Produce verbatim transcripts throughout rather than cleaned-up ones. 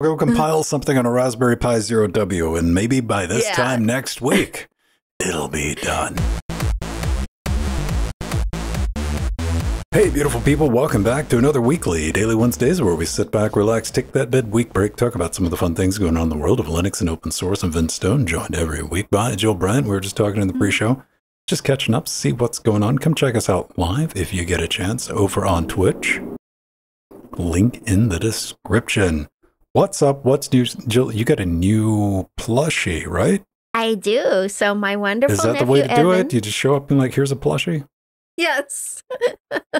We'll go compile something on a Raspberry Pi zero W, and maybe by this yeah. time next week, it'll be done. Hey, beautiful people, welcome back to another weekly Daily Wednesdays where we sit back, relax, take that bed week break, talk about some of the fun things going on in the world of Linux and open source. I'm Vin Stone, joined every week by Jill Bryant. We were just talking in the pre-show, just catching up, see what's going on. Come check us out live if you get a chance over on Twitch. Link in the description. What's up? What's new? Jill, you got a new plushie, right? I do. So my wonderful nephew, Evan. Is that the way to do it? You just show up and like, here's a plushie? Yes.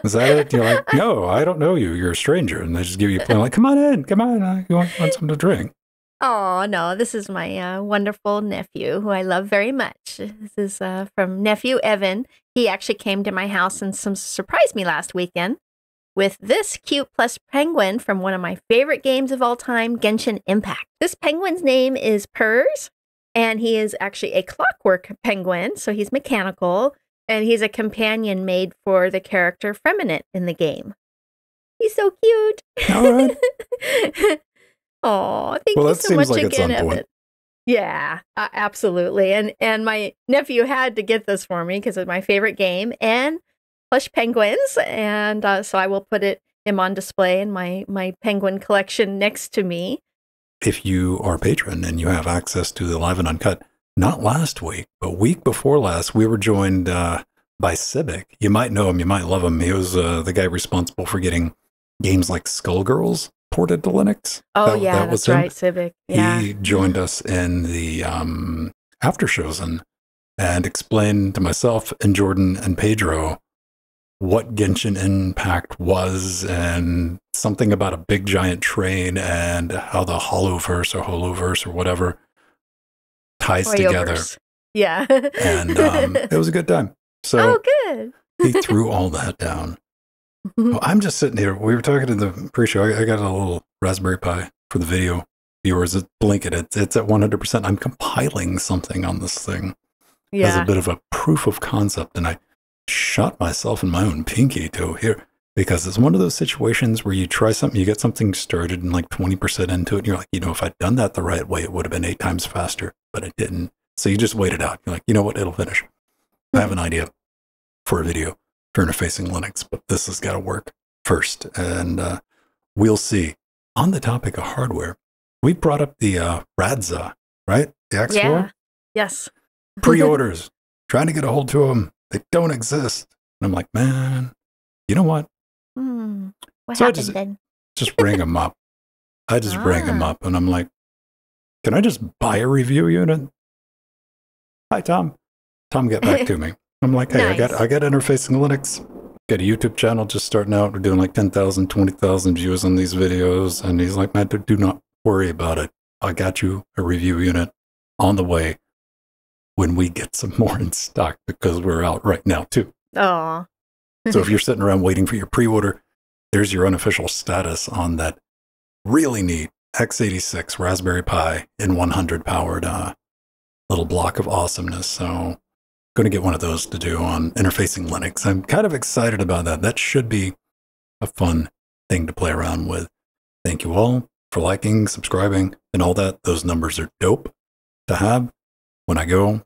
Is that it? You're like, no, I don't know you. You're a stranger. And they just give you a plan. Like, come on in. Come on. I want, want something to drink. Oh, no. This is my uh, wonderful nephew who I love very much. This is uh, from nephew Evan. He actually came to my house and some surprised me last weekend with this cute plush penguin from one of my favorite games of all time, Genshin Impact. This penguin's name is Purs, and he is actually a clockwork penguin, so he's mechanical, and he's a companion made for the character Freminant in the game. He's so cute. All right. Aw, thank well, you so much like again, Evan. Yeah, uh, absolutely. And, and my nephew had to get this for me because it's my favorite game, and plush penguins, and uh, so I will put it him on display in my my penguin collection next to me. If you are a patron and you have access to the Live and Uncut, not last week, but week before last, we were joined uh, by Civic. You might know him, you might love him. He was uh, the guy responsible for getting games like Skullgirls ported to Linux. Oh that, yeah, that that's was right, Civic. Yeah. He joined us in the um, after shows and, and explained to myself and Jordan and Pedro what Genshin Impact was, and something about a big giant train, and how the Hollowverse or Holoverse or whatever ties together. Yeah. And um, it was a good time. So oh, good. He threw all that down. Well, I'm just sitting here. We were talking in the pre-show. I, I got a little Raspberry Pi for the video viewers. It's blinking. It's, it's at one hundred percent. I'm compiling something on this thing yeah. as a bit of a proof of concept, and I shot myself in my own pinky toe here, because it's one of those situations where you try something, you get something started and like twenty percent into it, and you're like, you know, if I'd done that the right way, it would have been eight times faster, but it didn't. So you just wait it out. You're like, you know what, it'll finish. I have an idea for a video for Interfacing Linux, but this has got to work first. And uh, we'll see. On the topic of hardware, we brought up the uh, Radza, right? The X four? Yeah. Yes. Pre-orders. Trying to get a hold to them. They don't exist. And I'm like, man, you know what? Mm, what so happened I just, then? just bring them up. I just ah. bring them up. And I'm like, can I just buy a review unit? Hi, Tom. Tom, get back to me. I'm like, hey, nice. I got I got Interfacing Linux. Got a YouTube channel just starting out. We're doing like ten thousand, twenty thousand views on these videos. And he's like, man, do not worry about it. I got you a review unit on the way, when we get some more in stock, because we're out right now too. Oh. So if you're sitting around waiting for your pre-order, there's your unofficial status on that really neat x eighty-six Raspberry Pi in one hundred powered uh, little block of awesomeness. So going to get one of those to do on Interfacing Linux. I'm kind of excited about that. That should be a fun thing to play around with. Thank you all for liking, subscribing, and all that. Those numbers are dope to have when I go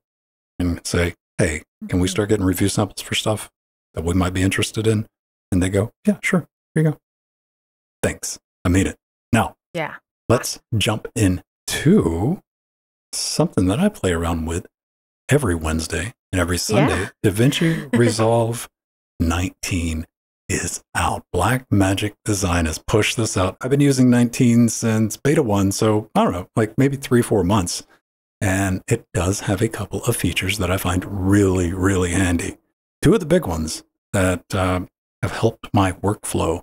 and say, hey, can we start getting review samples for stuff that we might be interested in? And they go, yeah, sure. Here you go. Thanks. I mean it. Now, yeah. let's jump into something that I play around with every Wednesday and every Sunday. Yeah. DaVinci Resolve nineteen is out. Blackmagic Design has pushed this out. I've been using nineteen since beta one, so I don't know, like maybe three, four months. And it does have a couple of features that I find really, really handy. Two of the big ones that uh, have helped my workflow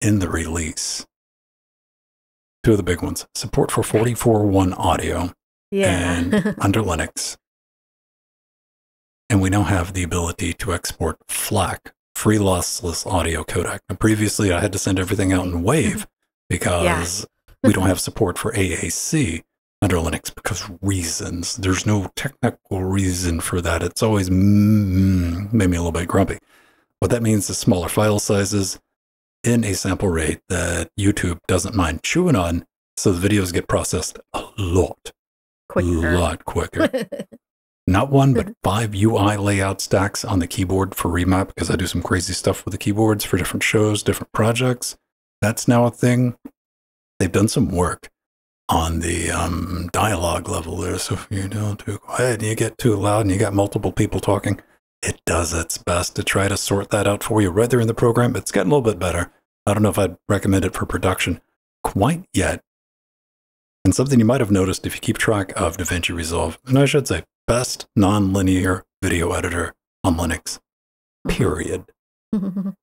in the release. Two of the big ones. Support for forty-four point one audio yeah. and under Linux. And we now have the ability to export FLAC, free lossless audio codec. Now, previously, I had to send everything out in WAV because yeah. we don't have support for A A C. Under Linux, because reasons. There's no technical reason for that. It's always mm, made me a little bit grumpy. What that means is smaller file sizes in a sample rate that YouTube doesn't mind chewing on So the videos get processed a lot, quicker. a lot quicker. Not one, but five U I layout stacks on the keyboard for remap, because I do some crazy stuff with the keyboards for different shows, different projects. That's now a thing. They've done some work on the um, dialogue level there. So if you don't do quiet and you get too loud and you got multiple people talking, it does its best to try to sort that out for you right there in the program. It's gotten a little bit better. I don't know if I'd recommend it for production quite yet. And something you might have noticed if you keep track of DaVinci Resolve, and I should say, best nonlinear video editor on Linux, period.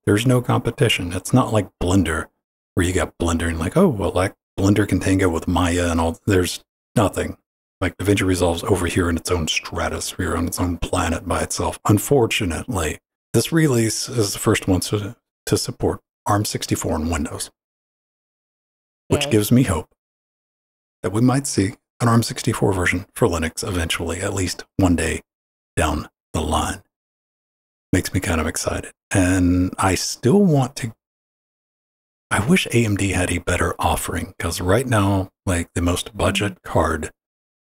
There's no competition. It's not like Blender, where you got Blender and like, oh, well, like Blender Contango with Maya and all. There's nothing. Like DaVinci Resolve's over here in its own stratosphere, on its own planet by itself. Unfortunately, this release is the first one to, to support ARM sixty-four and Windows, which Yay. gives me hope that we might see an ARM sixty-four version for Linux eventually, at least one day down the line. Makes me kind of excited. And I still want to, I wish A M D had a better offering, because right now, like the most budget card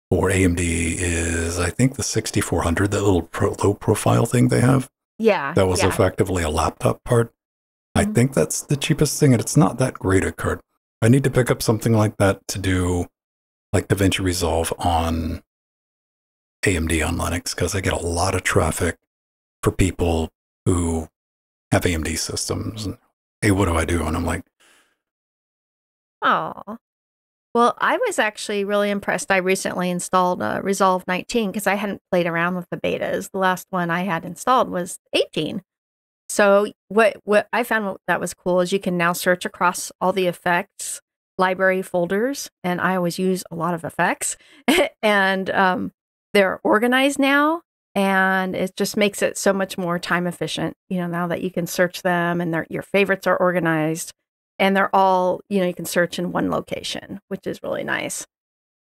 for A M D is, I think, the sixty-four hundred, that little pro, low profile thing they have. Yeah. That was yeah. effectively a laptop part. Mm-hmm. I think that's the cheapest thing, and it's not that great a card. I need to pick up something like that to do like DaVinci Resolve on A M D on Linux, because I get a lot of traffic for people who have A M D systems. And, hey, what do I do? And I'm like, oh, well, I was actually really impressed. I recently installed uh, Resolve nineteen because I hadn't played around with the betas. The last one I had installed was eighteen. So what, what I found that was cool is you can now search across all the effects library folders, and I always use a lot of effects, and um, they're organized now, and it just makes it so much more time efficient, you know, now that you can search them, and your favorites are organized, and they're all, you know, you can search in one location, which is really nice.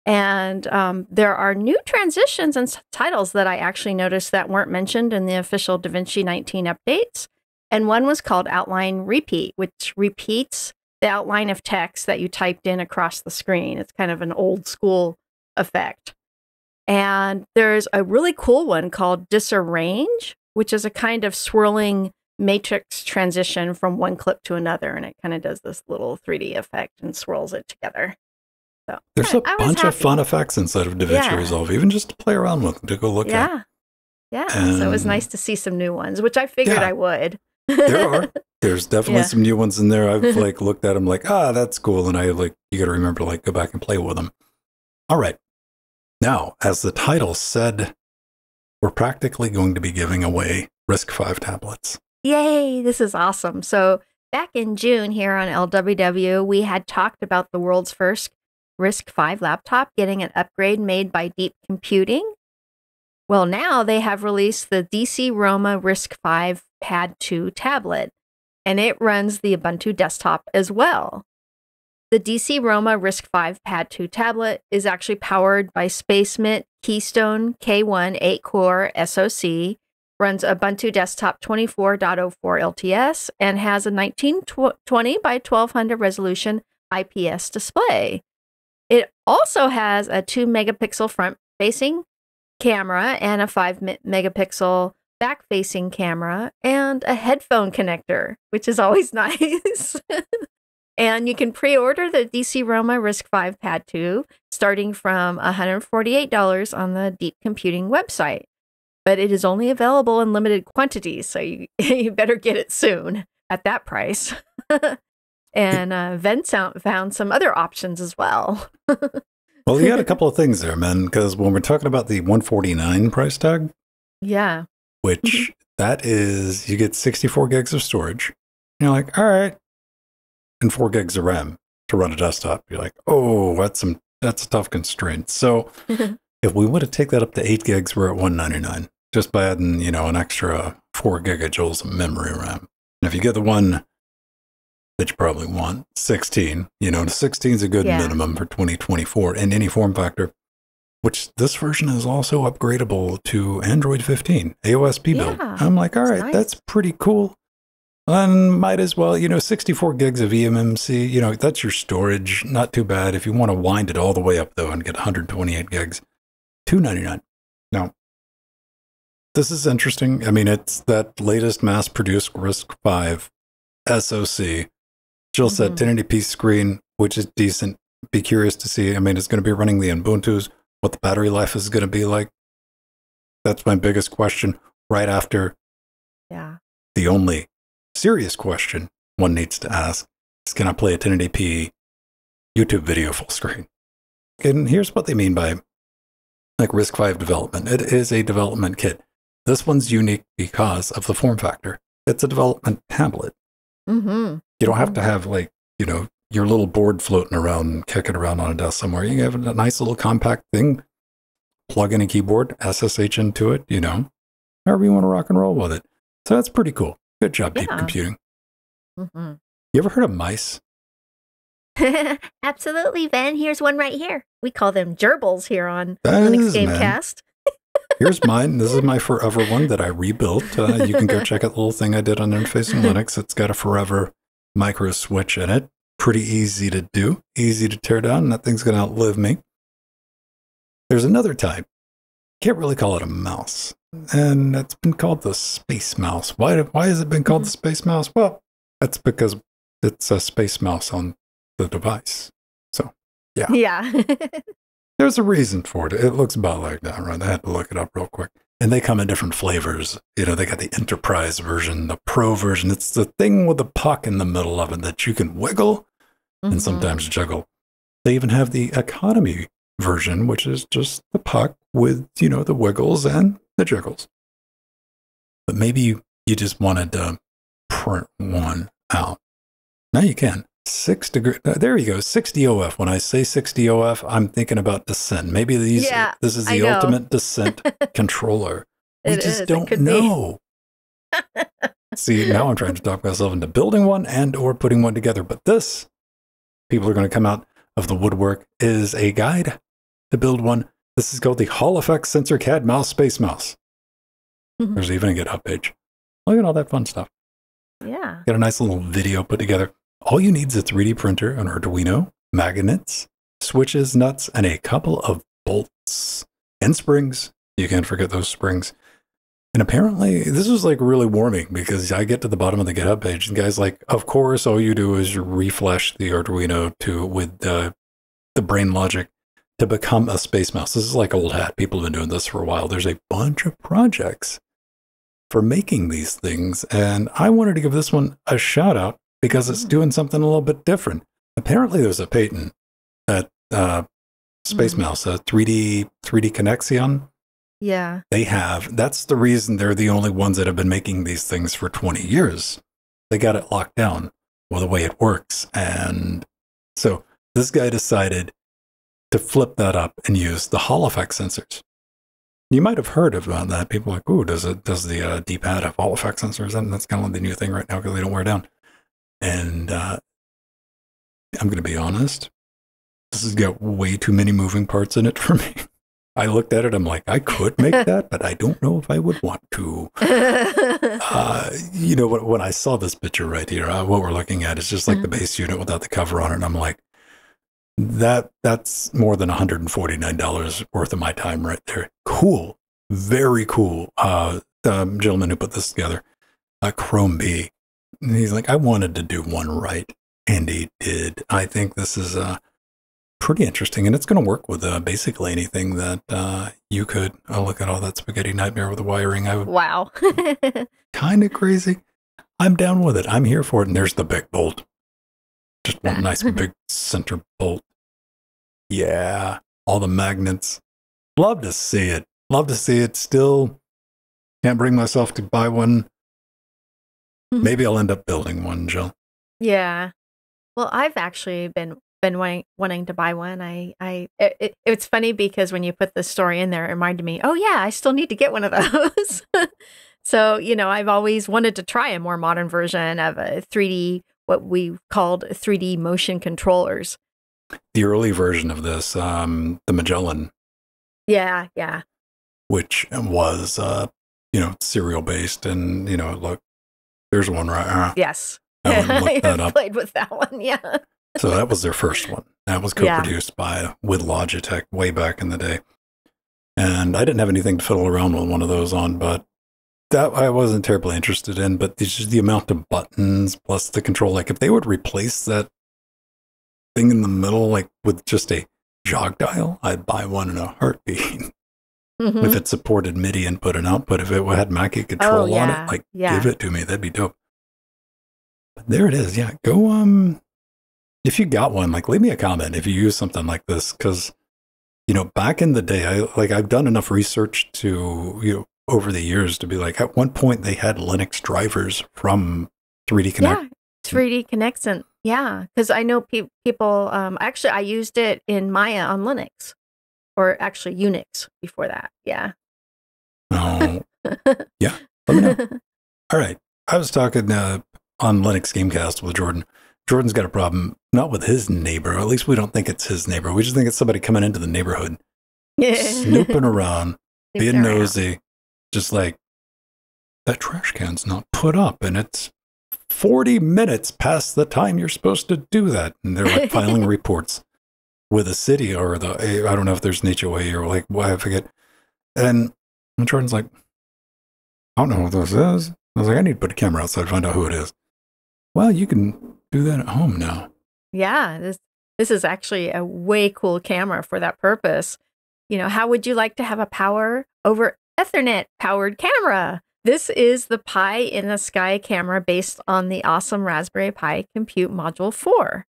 And um, there are new transitions and titles that I actually noticed that weren't mentioned in the official DaVinci nineteen updates, and one was called Outline Repeat, which repeats the outline of text that you typed in across the screen. It's kind of an old school effect. And there's a really cool one called Disarrange, which is a kind of swirling matrix transition from one clip to another. And it kind of does this little three D effect and swirls it together. So there's a bunch of fun effects inside of DaVinci yeah. Resolve, even just to play around with, to go look yeah. at. Yeah. And so it was nice to see some new ones, which I figured yeah. I would. There are. There's definitely yeah. some new ones in there. I've like looked at them like, ah, that's cool. And I like, you got to remember to like go back and play with them. All right. Now, as the title said, we're practically going to be giving away RISC five tablets. Yay. This is awesome. So back in June here on L W W, we had talked about the world's first RISC five laptop getting an upgrade made by Deep Computing. Well, now they have released the D C ROMA RISC five Pad two tablet, and it runs the Ubuntu desktop as well. The D C ROMA RISC five Pad two tablet is actually powered by Spacemit Keystone K one eight core S O C, runs Ubuntu desktop twenty-four point oh four L T S, and has a nineteen twenty by twelve hundred resolution I P S display. It also has a two megapixel front-facing camera and a five megapixel back-facing camera and a headphone connector, which is always nice. And you can pre-order the D C ROMA RISC five Pad two starting from one hundred forty-eight dollars on the Deep Computing website. But it is only available in limited quantities, so you, you better get it soon at that price. And uh, Vin Stone found some other options as well. Well, you had a couple of things there, man, because when we're talking about the one forty-nine price tag, yeah, which that is, you get sixty-four gigs of storage. You're like, all right, and four gigs of RAM to run a desktop. You're like, oh, that's some that's a tough constraint. So if we were to take that up to eight gigs, we're at one ninety-nine just by adding, you know, an extra four gigajoules of memory RAM. And if you get the one that you probably want, sixteen, you know, sixteen is a good yeah. minimum for twenty twenty-four in any form factor, which this version is also upgradable to Android fifteen, A O S P build. Yeah, I'm like, all right, nice. That's pretty cool. And might as well, you know, sixty-four gigs of E M M C, you know, that's your storage. Not too bad. If you want to wind it all the way up, though, and get one hundred twenty-eight gigs, two ninety-nine. Now, this is interesting. I mean, it's that latest mass-produced RISC-V S O C. Jill said mm-hmm. ten eighty p screen, which is decent. Be curious to see. I mean, it's going to be running the Ubuntus, what the battery life is going to be like. That's my biggest question right after yeah. the only serious question one needs to ask is, can I play a ten eighty p YouTube video full screen? And here's what they mean by like RISC-V development. It is a development kit. This one's unique because of the form factor. It's a development tablet. Mm-hmm. You don't have to have like, you know, your little board floating around, kicking around on a desk somewhere. You can have a nice little compact thing, plug in a keyboard, S S H into it, you know, however you want to rock and roll with it. So that's pretty cool. Good job, yeah. Deep Computing. Mm-hmm. You ever heard of mice? Absolutely, Ben. Here's one right here. We call them gerbils here on that Linux is, Gamecast. Here's mine. This is my forever one that I rebuilt. Uh, you can go check out the little thing I did on Interfacing Linux. It's got a forever micro switch in it. Pretty easy to do. Easy to tear down. That thing's going to outlive me. There's another type. Can't really call it a mouse. And it's been called the space mouse. Why, why has it been called the space mouse? Well, that's because it's a space mouse on the device. So, yeah. Yeah. There's a reason for it. It looks about like that, right? I had to look it up real quick. And they come in different flavors. You know, they got the enterprise version, the pro version. It's the thing with the puck in the middle of it that you can wiggle mm-hmm. and sometimes juggle. They even have the economy version, which is just the puck with, you know, the wiggles and the jiggles. But maybe you, you just wanted to print one out. Now you can. Six degree. There you go. six D O F. When I say six D O F, I'm thinking about descent. Maybe these. Yeah, this is the ultimate descent controller. We it just is. don't know. See, now I'm trying to talk myself into building one and or putting one together. But this, people are going to come out of the woodwork, is a guide to build one. This is called the Hall Effect Sensor C A D Mouse Space Mouse. Mm-hmm. There's even a GitHub page. Look at all that fun stuff. Yeah. Got a nice little video put together. All you need is a three D printer, an Arduino, magnets, switches, nuts, and a couple of bolts and springs. You can't forget those springs. And apparently, this was like really warming because I get to the bottom of the GitHub page and the guy's like, of course, all you do is reflash the Arduino to with uh, the brain logic to become a space mouse. This is like old hat. People have been doing this for a while. There's a bunch of projects for making these things. And I wanted to give this one a shout out, because it's doing something a little bit different. Apparently, there's a patent at uh, Space mm-hmm. Mouse, uh, three D Connexion. Yeah. They have. That's the reason they're the only ones that have been making these things for twenty years. They got it locked down with the way it works. And so this guy decided to flip that up and use the Hall Effect sensors. You might have heard about that. People are like, ooh, does, it, does the uh, D-pad have Hall Effect sensors? And that's kind of the new thing right now because they don't wear down. And uh, I'm going to be honest, this has got way too many moving parts in it for me. I looked at it, I'm like, I could make that, but I don't know if I would want to. Uh, you know, when I saw this picture right here, uh, what we're looking at is just like mm-hmm. the base unit without the cover on it. And I'm like, that that's more than one hundred forty-nine dollars worth of my time right there. Cool. Very cool. Uh, the gentleman who put this together, uh, Chrome B. And he's like, I wanted to do one right, and he did. I think this is uh, pretty interesting, and it's going to work with uh, basically anything that uh, you could. Oh, look at all that spaghetti nightmare with the wiring. I would, wow. Kind of crazy. I'm down with it. I'm here for it, and there's the big bolt. Just one nice big center bolt. Yeah, all the magnets. Love to see it. Love to see it. Still can't bring myself to buy one. Maybe I'll end up building one, Jill. Yeah. Well, I've actually been been wanting, wanting to buy one. I, I it, it, it's funny because when you put this story in there, it reminded me, oh, yeah, I still need to get one of those. So, you know, I've always wanted to try a more modern version of a three D, what we called three D motion controllers. The early version of this, um, the Magellan. Yeah, yeah. Which was, uh, you know, serial based and, you know, it looked There's one right now. Yes. I went and looked that up. Played with that one, yeah. So that was their first one. That was co-produced yeah. by with Logitech way back in the day. And I didn't have anything to fiddle around with one of those on, but that I wasn't terribly interested in. But it's just the amount of buttons plus the control. Like if they would replace that thing in the middle, like with just a jog dial, I'd buy one in a heartbeat. Mm-hmm. If it supported MIDI input and output, if it had Mackie control oh, yeah. on it, like yeah. give it to me. That'd be dope. But there it is. Yeah. Go, um, if you got one, like leave me a comment if you use something like this. Cause you know, back in the day, I like, I've done enough research to, you know, over the years to be like, at one point they had Linux drivers from three D Connect. Yeah. three D Connexion. Yeah. Cause I know pe people, um, actually I used it in Maya on Linux. Or actually Unix before that. Yeah. Oh, yeah. Let me know. All right. I was talking uh, on Linux Gamecast with Jordan. Jordan's got a problem, not with his neighbor. At least we don't think it's his neighbor. We just think it's somebody coming into the neighborhood, snooping around, being nosy, out. Just like, that trash can's not put up. And it's forty minutes past the time you're supposed to do that. And they're like filing reports with a city or the, I don't know if there's an H O A or like, well, I forget. And Jordan's like, I don't know what this is. I was like, I need to put a camera outside to find out who it is. Well, you can do that at home now. Yeah, this this is actually a way cool camera for that purpose. You know, how would you like to have a power over Ethernet powered camera? This is the Pi in the Sky camera based on the awesome Raspberry Pi Compute Module four.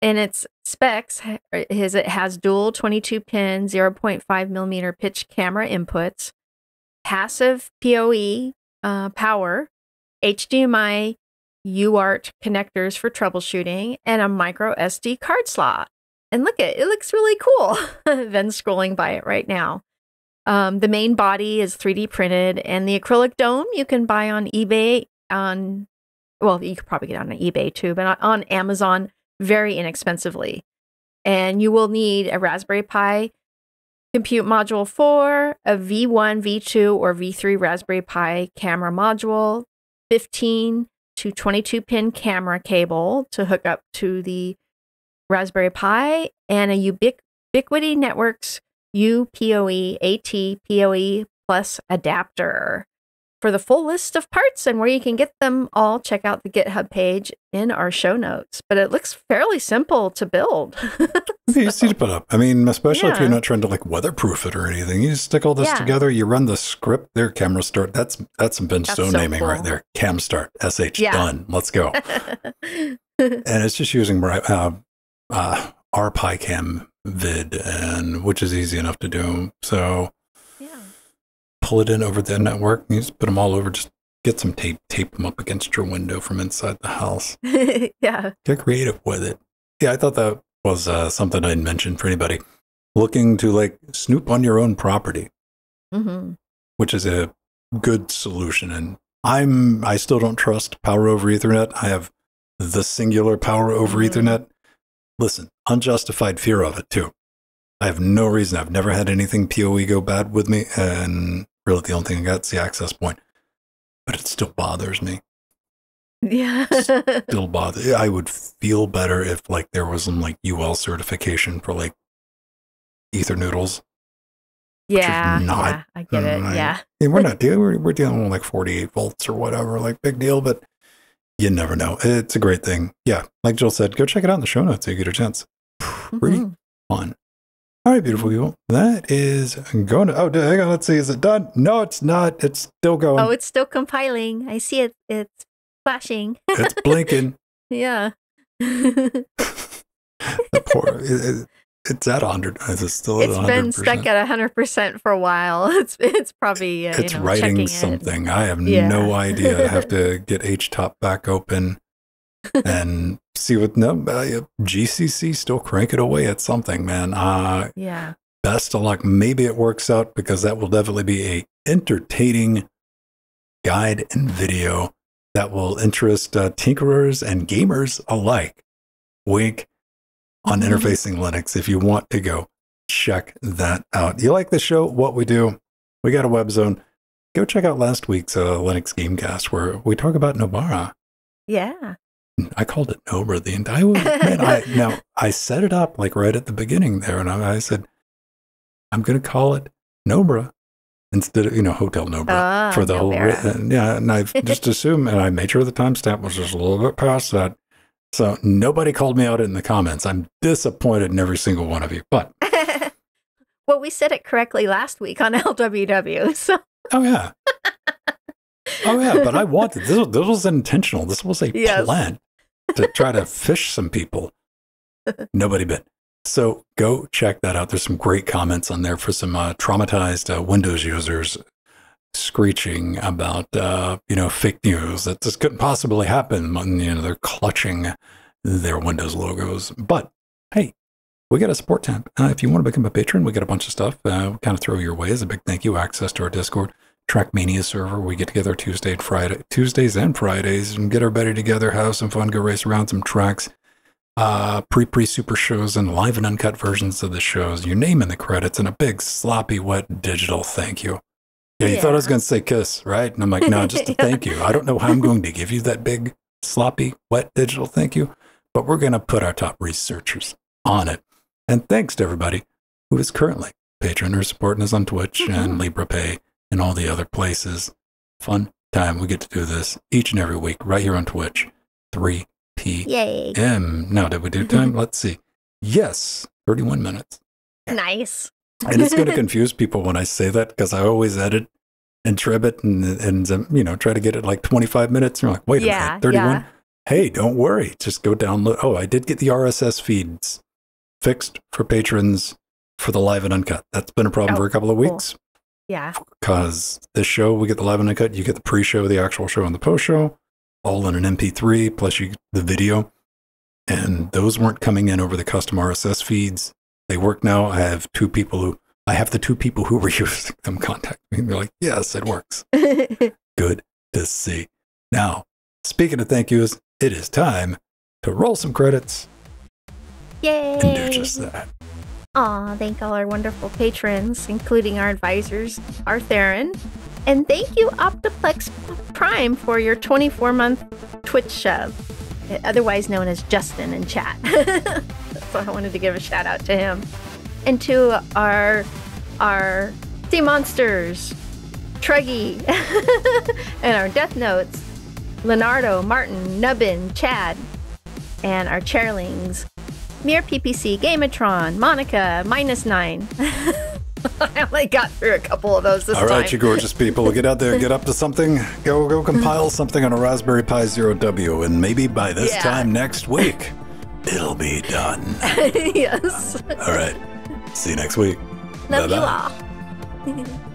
In its specs, is it has dual twenty-two pin zero point five millimeter pitch camera inputs, passive P O E uh, power, H D M I U A R T connectors for troubleshooting, and a micro S D card slot. And look at it, it looks really cool. Ben's scrolling by it right now. Um, the main body is three D printed, and the acrylic dome you can buy on eBay. On well, you could probably get it on eBay too, but on Amazon. Very inexpensively. And you will need a Raspberry Pi Compute Module four, a V one, V two, or V three Raspberry Pi camera module, fifteen to twenty-two pin camera cable to hook up to the Raspberry Pi, and a Ubiqu Ubiquiti Networks U P O E A T P O E Plus adapter. For the full list of parts and where you can get them all, check out the GitHub page in our show notes. But it looks fairly simple to build. It's so easy to put up. I mean, especially yeah. if you're not trying to like weatherproof it or anything. You just stick all this yeah. together. You run the script. There, camera start. That's that's some Vin Stone so naming cool. right there. Cam start. S H yeah. done. Let's go. And it's just using uh, uh, RPiCam vid, and which is easy enough to do. So. Pull it in over the network and you just put them all over. Just get some tape, tape them up against your window from inside the house. Yeah. Get creative with it. Yeah, I thought that was uh, something I'd mentioned for anybody looking to like snoop on your own property, mm-hmm. which is a good solution. And I'm, I still don't trust power over Ethernet. I have the singular power over mm-hmm. Ethernet. Listen, unjustified fear of it too. I have no reason. I've never had anything P O E go bad with me, and really the only thing I got is the access point, but it still bothers me. Yeah. Still bothers. I would feel better if like there was some like U L certification for like ether noodles. Yeah. Not, yeah. I get it. I, yeah. We're not dealing, we're, we're dealing with like forty-eight volts or whatever, like big deal, but you never know. It's a great thing. Yeah. Like Jill said, go check it out in the show notes. You get a chance. Pretty mm-hmm. fun. All right, beautiful people. That is going to, oh, hang on, let's see, is it done? No, it's not. It's still going. Oh, it's still compiling. I see it. It's flashing. It's blinking. Yeah. The poor, it, it, it's at one hundred. It's still at one hundred percent. It's been stuck at one hundred percent for a while. It's it's probably, uh, it's you know, writing something. It. I have yeah. no idea. I have to get H top back open and see what no uh, G C C still crank it away at something, man. Uh, yeah. Best of luck. Maybe it works out, because that will definitely be a entertaining guide and video that will interest uh, tinkerers and gamers alike. Wink on mm-hmm. Interfacing Linux. If you want to go check that out. You like the show, what we do, we got a web zone. go check out last week's uh, Linux Gamecast where we talk about Nobara. Yeah. I called it Nobara the entire I, I Now, I set it up like right at the beginning there, and I, I said, I'm going to call it Nobara instead of, you know, Hotel Nobara oh, for the no whole, and, yeah, and I just assumed, and I made sure the timestamp was just a little bit past that. So nobody called me out in the comments. I'm disappointed in every single one of you, but. Well, we said it correctly last week on L W W, so. Oh, yeah. Oh, yeah, but I wanted, this, this was intentional. This was a yes. plan to try to fish some people. Nobody bit. So go check that out. There's some great comments on there for some uh, traumatized uh, Windows users screeching about, uh, you know, fake news, that this couldn't possibly happen. And, you know, they're clutching their Windows logos. But, hey, we got a support tab. Uh, if you want to become a patron, we got a bunch of stuff. Uh, we kind of throw your way as a big thank you. Access to our Discord. Trackmania server. We get together Tuesday and Friday, Tuesdays and Fridays, and get everybody together, have some fun, go race around some tracks. Uh, pre-pre super shows and live and uncut versions of the shows. Your name in the credits and a big sloppy wet digital thank you. Yeah, you yeah. thought I was going to say kiss, right? And I'm like, no, just a yeah. thank you. I don't know how I'm going to give you that big sloppy wet digital thank you, but we're going to put our top researchers on it. And thanks to everybody who is currently patron or supporting us on Twitch mm-hmm. and LibraPay. And all the other places. Fun time. We get to do this each and every week right here on Twitch, three P M Now, did we do time? Let's see. Yes, thirty-one minutes. Nice. And it's going to confuse people when I say that because I always edit and trim it and, and um, you know, try to get it like twenty-five minutes. And you're like, wait yeah, a minute, thirty-one? Yeah. Hey, don't worry. Just go download. Oh, I did get the R S S feeds fixed for patrons for the live and uncut. That's been a problem oh, for a couple of weeks. Cool. Yeah. Because this show, we get the live and uncut, you get the pre-show, the actual show, and the post-show, all in an M P three, plus you get the video. And those weren't coming in over the custom R S S feeds. They work now. I have two people who, I have the two people who were using them contact me. They're like, yes, it works. Good to see. Now, speaking of thank yous, it is time to roll some credits. Yay! And do just that. Aw, thank all our wonderful patrons, including our advisors, Artheron. And thank you, Optiplex Prime, for your twenty-four month Twitch sub, otherwise known as Justin in chat. So I wanted to give a shout out to him. And to our, our Sea Monsters, Truggy, and our Death Notes, Leonardo, Martin, Nubbin, Chad, and our Chairlings. Mere P P C, Gamatron, Monica, Minus Nine. I only got through a couple of those this time. All right, time. You gorgeous people. Get out there, get up to something. Go go compile something on a Raspberry Pi zero W, and maybe by this yeah. time next week, it'll be done. Yes. All right. See you next week. Love Bye-bye. You all.